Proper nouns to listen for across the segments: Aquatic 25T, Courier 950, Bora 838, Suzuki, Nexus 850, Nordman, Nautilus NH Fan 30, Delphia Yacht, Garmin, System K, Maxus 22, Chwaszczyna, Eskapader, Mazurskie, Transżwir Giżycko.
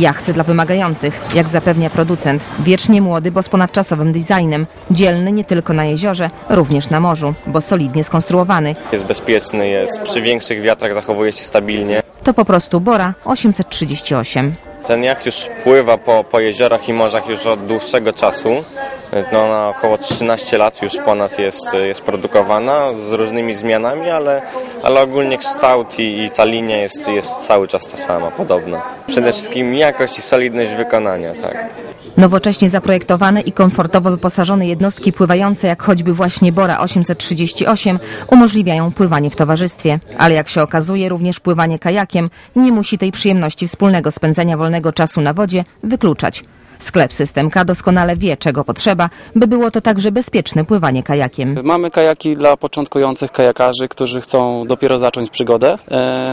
Jachty dla wymagających, jak zapewnia producent. Wiecznie młody, bo z ponadczasowym designem. Dzielny nie tylko na jeziorze, również na morzu, bo solidnie skonstruowany. Jest bezpieczny, jest przy większych wiatrach zachowuje się stabilnie. To po prostu Bora 838. Ten jacht już pływa po jeziorach i morzach już od dłuższego czasu. No, na około 13 lat już ponad jest produkowana z różnymi zmianami, ale ogólnie kształt i ta linia jest cały czas ta sama, podobna. Przede wszystkim jakość i solidność wykonania, tak. Nowocześnie zaprojektowane i komfortowo wyposażone jednostki pływające, jak choćby właśnie Bora 838, umożliwiają pływanie w towarzystwie. Ale jak się okazuje, również pływanie kajakiem nie musi tej przyjemności wspólnego spędzania wolnego czasu na wodzie wykluczać. Sklep System K doskonale wie, czego potrzeba, by było to także bezpieczne pływanie kajakiem. Mamy kajaki dla początkujących kajakarzy, którzy chcą dopiero zacząć przygodę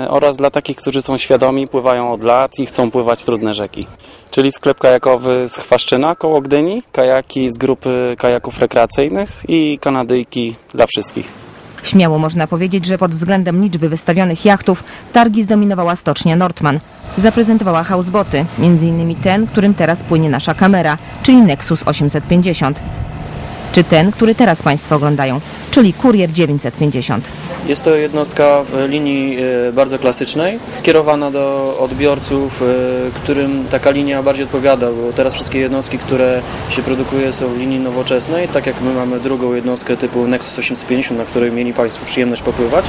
oraz dla takich, którzy są świadomi, pływają od lat i chcą pływać trudne rzeki. Czyli sklep kajakowy z Chwaszczyna koło Gdyni, kajaki z grupy kajaków rekreacyjnych i kanadyjki dla wszystkich. Śmiało można powiedzieć, że pod względem liczby wystawionych jachtów targi zdominowała stocznia Nordman. Zaprezentowała houseboty, m.in. ten, którym teraz płynie nasza kamera, czyli Nexus 850. Czy ten, który teraz Państwo oglądają, czyli Courier 950. Jest to jednostka w linii bardzo klasycznej, kierowana do odbiorców, którym taka linia bardziej odpowiada, bo teraz wszystkie jednostki, które się produkuje, są w linii nowoczesnej, tak jak my mamy drugą jednostkę typu Nexus 850, na której mieli Państwo przyjemność popływać.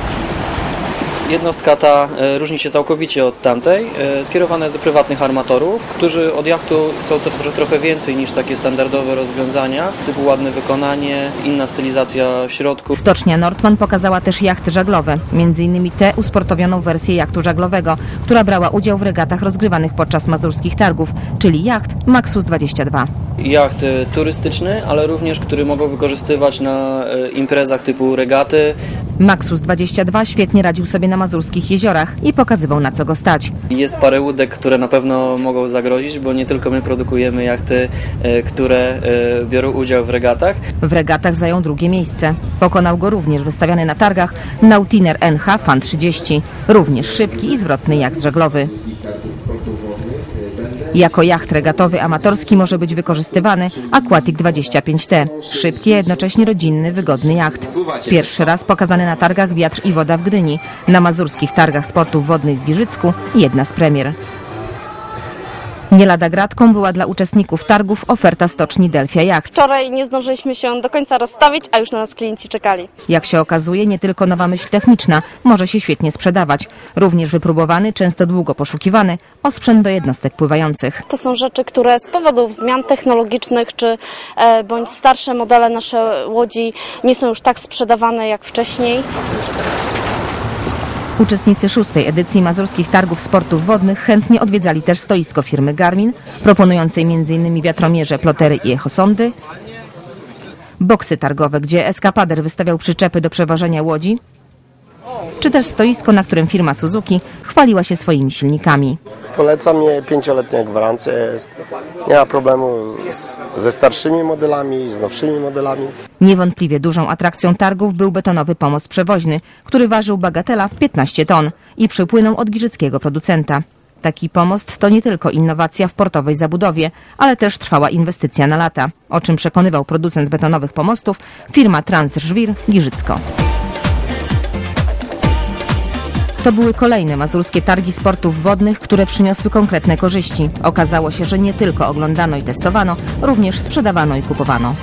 Jednostka ta różni się całkowicie od tamtej, skierowana jest do prywatnych armatorów, którzy od jachtu chcą trochę więcej niż takie standardowe rozwiązania, typu ładne wykonanie, inna stylizacja w środku. Stocznia Nordman pokazała też jachty żaglowe, m.in. tę usportowioną wersję jachtu żaglowego, która brała udział w regatach rozgrywanych podczas mazurskich targów, czyli jacht Maxus 22. Jacht turystyczny, ale również, który mogą wykorzystywać na imprezach typu regaty. Maxus 22 świetnie radził sobie na mazurskich jeziorach i pokazywał, na co go stać. Jest parę łódek, które na pewno mogą zagrozić, bo nie tylko my produkujemy jachty, które biorą udział w regatach. W regatach zajął drugie miejsce. Pokonał go również wystawiany na targach Nautilus NH Fan 30, również szybki i zwrotny jacht żaglowy. Jako jacht regatowy amatorski może być wykorzystywany Aquatic 25T. Szybki, jednocześnie rodzinny, wygodny jacht. Pierwszy raz pokazany na targach Wiatr i Woda w Gdyni. Na mazurskich targach sportów wodnych w Giżycku jedna z premier. Nie lada gratką była dla uczestników targów oferta stoczni Delphia Yacht. Wczoraj nie zdążyliśmy się do końca rozstawić, a już na nas klienci czekali. Jak się okazuje, nie tylko nowa myśl techniczna może się świetnie sprzedawać. Również wypróbowany, często długo poszukiwany osprzęt do jednostek pływających. To są rzeczy, które z powodów zmian technologicznych czy bądź starsze modele nasze łodzi nie są już tak sprzedawane jak wcześniej. Uczestnicy szóstej edycji mazurskich targów sportów wodnych chętnie odwiedzali też stoisko firmy Garmin, proponującej m.in. wiatromierze, plotery i echosondy, boksy targowe, gdzie eskapader wystawiał przyczepy do przewożenia łodzi, czy też stoisko, na którym firma Suzuki chwaliła się swoimi silnikami. Polecam je, 5-letnia gwarancja jest, nie ma problemu ze starszymi modelami, z nowszymi modelami. Niewątpliwie dużą atrakcją targów był betonowy pomost przewoźny, który ważył bagatela 15 ton i przypłynął od giżyckiego producenta. Taki pomost to nie tylko innowacja w portowej zabudowie, ale też trwała inwestycja na lata, o czym przekonywał producent betonowych pomostów firma Transżwir Giżycko. To były kolejne mazurskie targi sportów wodnych, które przyniosły konkretne korzyści. Okazało się, że nie tylko oglądano i testowano, również sprzedawano i kupowano.